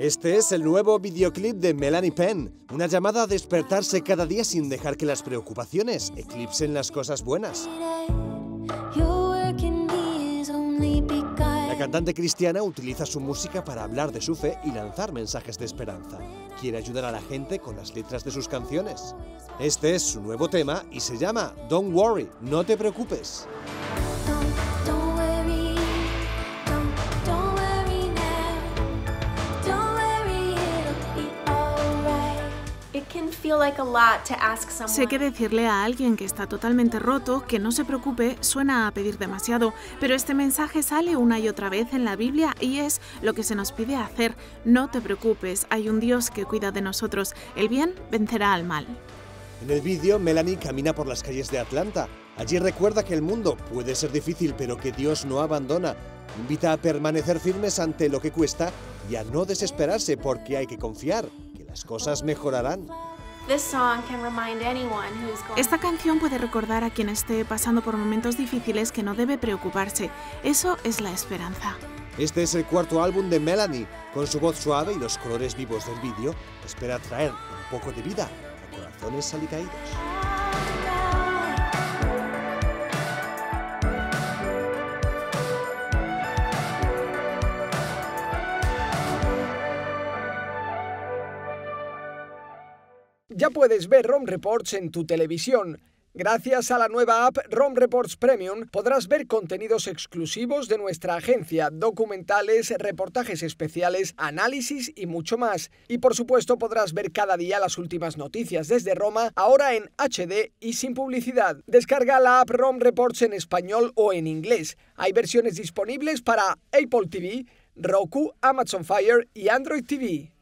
Este es el nuevo videoclip de Melanie Penn, una llamada a despertarse cada día sin dejar que las preocupaciones eclipsen las cosas buenas. La cantante cristiana utiliza su música para hablar de su fe y lanzar mensajes de esperanza. Quiere ayudar a la gente con las letras de sus canciones. Este es su nuevo tema y se llama Don't Worry, no te preocupes. Sé que decirle a alguien que está totalmente roto que no se preocupe suena a pedir demasiado, pero este mensaje sale una y otra vez en la Biblia y es lo que se nos pide hacer. No te preocupes, hay un Dios que cuida de nosotros. El bien vencerá al mal. En el vídeo, Melanie camina por las calles de Atlanta. Allí recuerda que el mundo puede ser difícil, pero que Dios no abandona. Invita a permanecer firmes ante lo que cuesta y a no desesperarse porque hay que confiar que las cosas mejorarán. Esta canción puede recordar a quien esté pasando por momentos difíciles que no debe preocuparse. Eso es la esperanza. Este es el cuarto álbum de Melanie. Con su voz suave y los colores vivos del vídeo, espera traer un poco de vida a corazones salicaídos. Ya puedes ver Rome Reports en tu televisión. Gracias a la nueva app Rome Reports Premium podrás ver contenidos exclusivos de nuestra agencia, documentales, reportajes especiales, análisis y mucho más. Y por supuesto podrás ver cada día las últimas noticias desde Roma, ahora en HD y sin publicidad. Descarga la app Rome Reports en español o en inglés. Hay versiones disponibles para Apple TV, Roku, Amazon Fire y Android TV.